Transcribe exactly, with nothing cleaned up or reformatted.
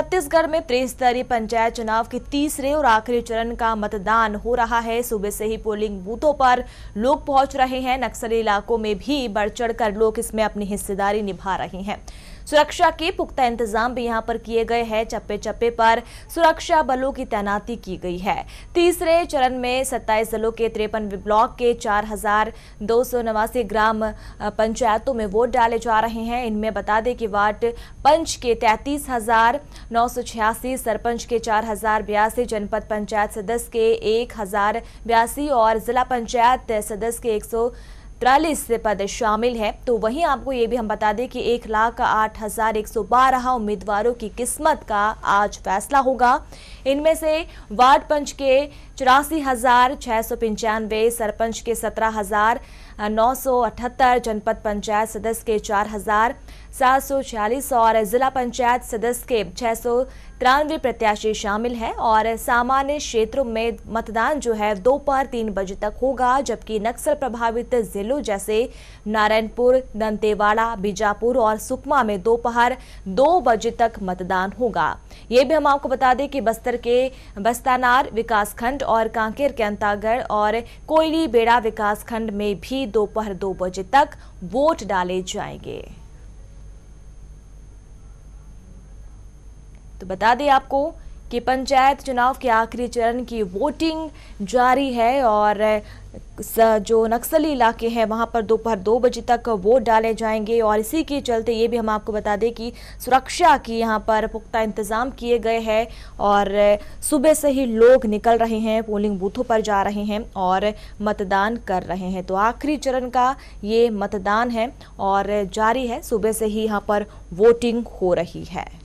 छत्तीसगढ़ में त्रिस्तरीय पंचायत चुनाव के तीसरे और आखिरी चरण का मतदान हो रहा है। सुबह से ही पोलिंग बूथों पर लोग पहुंच रहे हैं। नक्सली इलाकों में भी बढ़ चढ़ कर लोग इसमें अपनी हिस्सेदारी निभा रहे हैं। सुरक्षा के पुख्ता इंतजाम भी यहां पर किए गए हैं। चप्पे चप्पे पर सुरक्षा बलों की तैनाती की गई है। तीसरे चरण में सत्ताईस जिलों के तिरपन ब्लॉक के चार हजार दो सौ नवासी ग्राम पंचायतों में वोट डाले जा रहे हैं। इनमें बता दें कि वार्ड पंच के तैंतीस हजार नौ सौ छियासी, सरपंच के चार हजार बयासी, जनपद पंचायत सदस्य के एक हजार बयासी और जिला पंचायत सदस्य के एक सौ तिरालीस पद शामिल है। तो वहीं आपको ये भी हम बता दें कि एक लाख आठ हजार एक सौ बारह उम्मीदवारों की किस्मत का आज फैसला होगा। इनमें से वार्ड पंच के चौरासी हजार छः सौ पंचानवे, सरपंच के सत्रह हजार नौ सौ अठहत्तर, जनपद पंचायत सदस्य के चार हजार सात सौ छियालीस और जिला पंचायत सदस्य के छः सौ तिरानवे प्रत्याशी शामिल हैं। और सामान्य क्षेत्रों में मतदान जो है दोपहर तीन बजे तक होगा, जबकि नक्सल प्रभावित जिलों जैसे नारायणपुर, दंतेवाड़ा, बीजापुर और सुकमा में दोपहर दो बजे तक मतदान होगा। ये भी हम आपको बता दें कि बस्तर के बस्तानार विकासखंड और कांकेर के अंतागढ़ और कोयलीबेड़ा विकासखंड में भी दोपहर दो बजे तक वोट डाले जाएंगे। तो बता दें आपको कि पंचायत चुनाव के आखिरी चरण की वोटिंग जारी है और जो नक्सली इलाके हैं वहां पर दोपहर दो बजे तक वोट डाले जाएंगे। और इसी के चलते ये भी हम आपको बता दें कि सुरक्षा की यहां पर पुख्ता इंतजाम किए गए हैं और सुबह से ही लोग निकल रहे हैं, पोलिंग बूथों पर जा रहे हैं और मतदान कर रहे हैं। तो आखिरी चरण का ये मतदान है और जारी है, सुबह से ही यहाँ पर वोटिंग हो रही है।